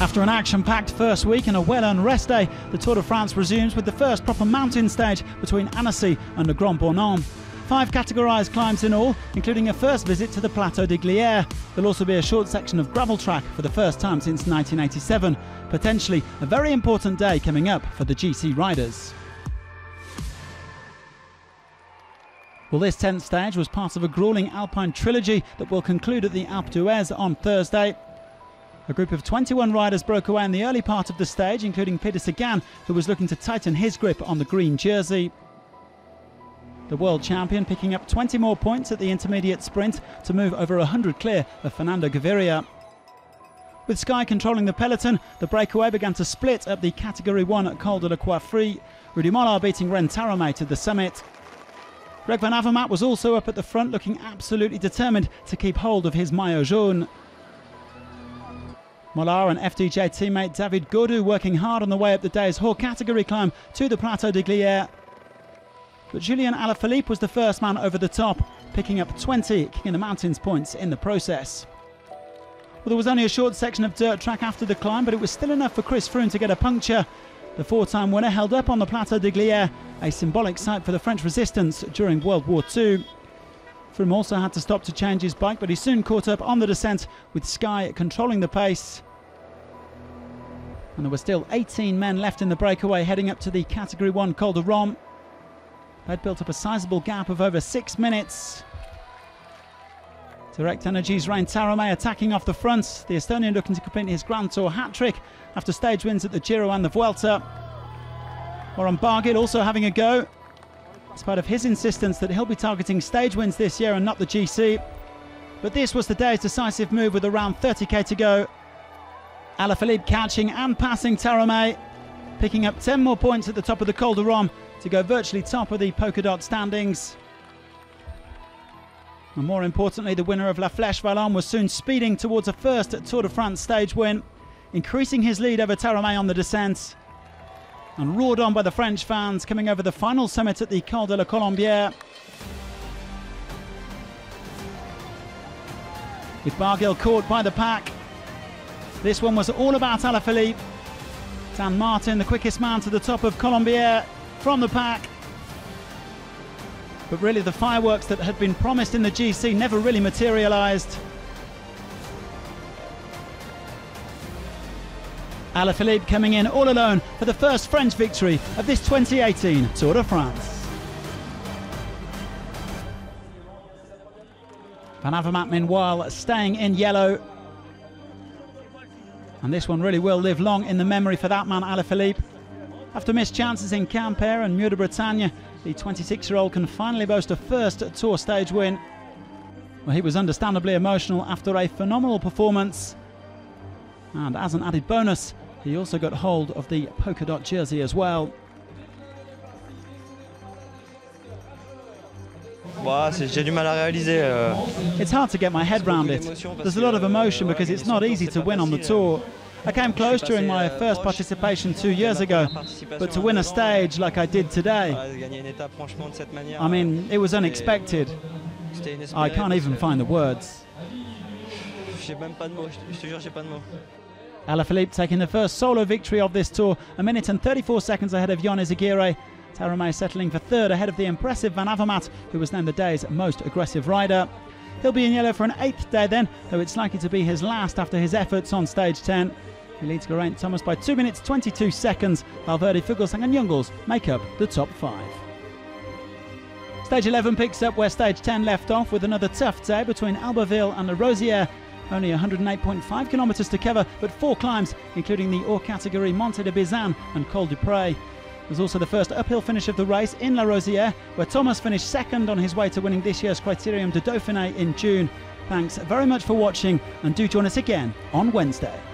After an action-packed first week and a well-earned rest day, the Tour de France resumes with the first proper mountain stage between Annecy and Le Grand-Bornand. 5 categorised climbs in all, including a first visit to the Plateau de Glières. There'll also be a short section of gravel track for the first time since 1987. Potentially a very important day coming up for the GC riders. Well, this 10th stage was part of a gruelling alpine trilogy that will conclude at the Alpe d'Huez on Thursday. A group of 21 riders broke away in the early part of the stage, including Peter Sagan, who was looking to tighten his grip on the green jersey. The world champion picking up 20 more points at the intermediate sprint to move over 100 clear of Fernando Gaviria. With Sky controlling the peloton, the breakaway began to split up the Category 1 Col de la Croix Fre, Rudy Molard beating Rein Taaramäe to the summit. Greg Van Avermaet was also up at the front, looking absolutely determined to keep hold of his Maillot Jaune. Molard and FDJ teammate David Gaudu working hard on the way up the day's whole category climb to the Plateau de Glières. But Julian Alaphilippe was the first man over the top, picking up 20 King of the Mountains points in the process. Well, there was only a short section of dirt track after the climb, but it was still enough for Chris Froome to get a puncture. The 4-time winner held up on the Plateau de Glières, a symbolic site for the French resistance during World War II. Froome also had to stop to change his bike, but he soon caught up on the descent, with Sky controlling the pace. And there were still 18 men left in the breakaway heading up to the Category 1 Col de Romme. They'd built up a sizable gap of over 6 minutes. Direct Energy's Rein Taaramäe attacking off the front, the Estonian looking to complete his Grand Tour hat-trick after stage wins at the Giro and the Vuelta. Warren Barguil also having a go, in spite of his insistence that he'll be targeting stage wins this year and not the GC. But this was the day's decisive move with around 30k to go. Alaphilippe catching and passing Taaramäe, picking up 10 more points at the top of the Col de Romme to go virtually top of the polka dot standings. And more importantly, the winner of La Flèche Wallonne was soon speeding towards a first Tour de France stage win, increasing his lead over Taaramäe on the descent. And roared on by the French fans coming over the final summit at the Col de la Colombière. With Barguil caught by the pack. This one was all about Alaphilippe. Dan Martin, the quickest man to the top of Colombière from the pack. But really the fireworks that had been promised in the GC never really materialised. Alaphilippe coming in all alone for the first French victory of this 2018 Tour de France. Van Avermaet meanwhile staying in yellow. And this one really will live long in the memory for that man Alaphilippe. After missed chances in Campère and Mûr-de-Bretagne, the 26-year-old can finally boast a first Tour stage win. Well, he was understandably emotional after a phenomenal performance. And as an added bonus, he also got hold of the polka dot jersey as well. It's hard to get my head around it. There's a lot of emotion because it's not easy to win on the tour. I came close during my first participation 2 years ago, but to win a stage like I did today, I mean, it was unexpected. I can't even find the words. Alaphilippe taking the first solo victory of this tour, a minute and 34 seconds ahead of Jon Izaguirre. Taaramäe settling for third ahead of the impressive Van Avermaet, who was named the day's most aggressive rider. He'll be in yellow for an 8th day then, though it's likely to be his last after his efforts on stage 10. He leads Geraint Thomas by 2 minutes 22 seconds. Valverde, Fuglsang and Jungels make up the top 5. Stage 11 picks up where stage 10 left off with another tough day between Albertville and La Rosière. Only 108.5 kilometres to cover, but 4 climbs, including the hors category Monte de Bizan and Col du Pré. It was also the first uphill finish of the race in La Rosière, where Thomas finished second on his way to winning this year's Critérium du Dauphiné in June. Thanks very much for watching, and do join us again on Wednesday.